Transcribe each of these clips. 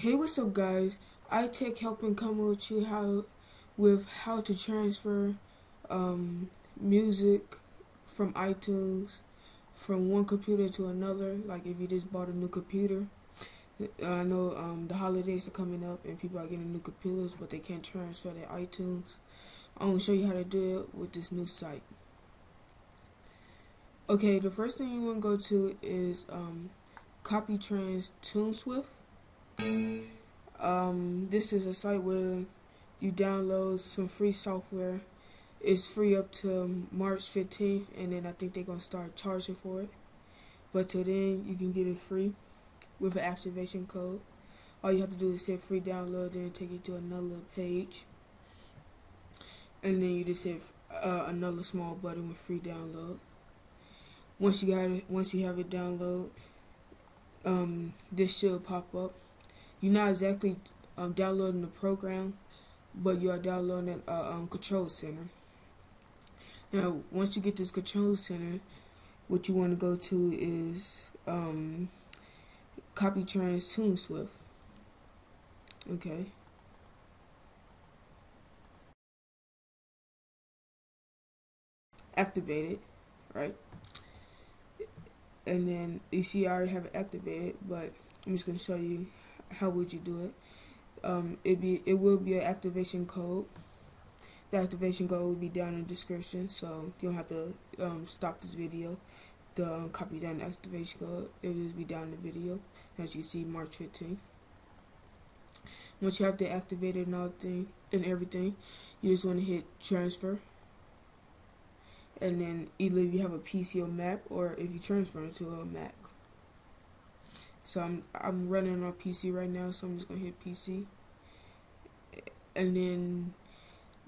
Hey, what's up guys, iTechHelping coming with you how to transfer music from iTunes from one computer to another, like if you just bought a new computer. I know the holidays are coming up and people are getting new computers, but they can't transfer their iTunes. I'm going to show you how to do it with this new site. Okay, the first thing you want to go to is CopyTrans TuneSwift. This is a site where you download some free software. It's free up to March 15th, and then I think they're going to start charging for it. But till then, you can get it free with an activation code. All you have to do is hit free download, then take you to another page. And then you just hit another small button with free download. Once you have it downloaded, this should pop up. You're not exactly downloading the program, but you are downloading a control center. Now, once you get this control center, what you want to go to is CopyTrans TuneSwift. Okay. Activate it, right? And then you see I already have it activated, but I'm just going to show you. How would you do it? It will be an activation code. The activation code will be down in the description, so you don't have to stop this video. The copy down the activation code. It will just be down in the video. As you can see, March 15th. Once you have to activate it and everything, you just want to hit transfer. And then either if you have a PC or Mac, or if you transfer into a Mac. So I'm running on PC right now, so I'm just gonna hit PC. And then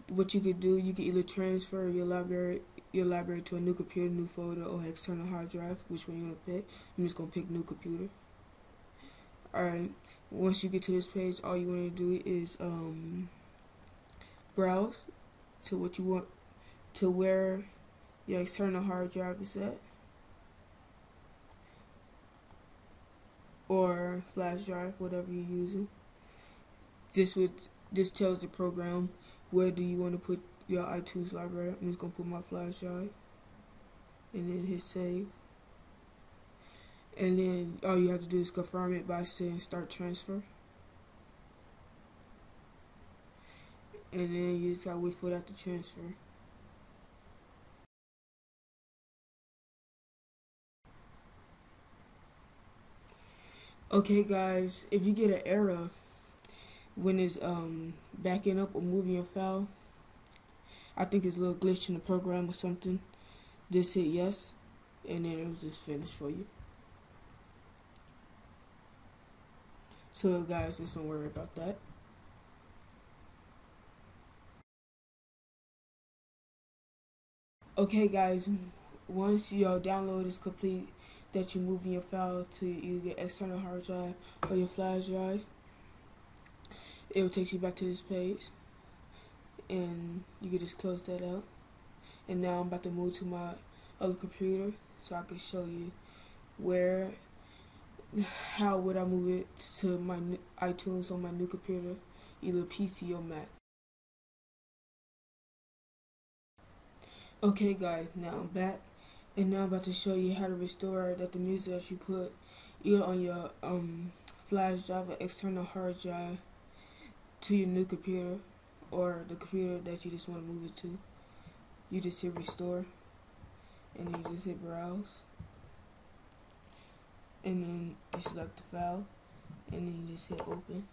what you could do, you could either transfer your library to a new computer, new folder, or external hard drive, which one you wanna pick. I'm just gonna pick new computer. Alright, once you get to this page, all you wanna do is browse to what you want, to where your external hard drive is at, or flash drive, whatever you're using. This tells the program where do you want to put your iTunes library. I'm just gonna put my flash drive, and then hit save. And then all you have to do is confirm it by saying start transfer. And then you just gotta wait for that to transfer. Okay guys, if you get an error when it's backing up or moving your file, I think it's a little glitch in the program or something, just hit yes, and then it was just finished for you. So guys, just don't worry about that. Okay guys, once your download is complete, that you're moving your file to either your external hard drive or your flash drive, it will take you back to this page, and you can just close that out. And now I'm about to move to my other computer so I can show you how would I move it to my iTunes on my new computer, either PC or Mac. Okay guys, now I'm back. And now I'm about to show you how to restore the music that you put either on your flash drive or external hard drive to your new computer, or the computer that you just want to move it to. You just hit restore, and then you just hit browse, and then you select the file, and then you just hit open,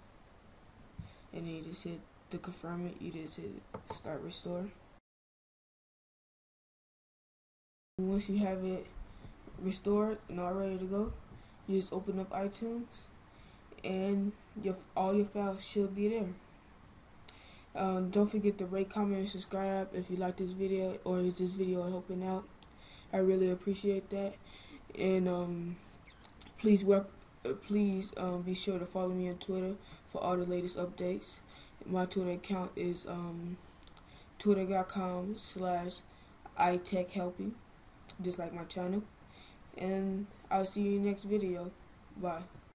and then you just hit to confirm it, you just hit start restore. Once you have it restored and all ready to go, you just open up iTunes, and all your files should be there. Don't forget to rate, comment, and subscribe if you like this video, or is this video helping out. I really appreciate that, and please be sure to follow me on Twitter for all the latest updates. My Twitter account is twitter.com/iTechHelping. Just like my channel, and I'll see you in the next video. Bye.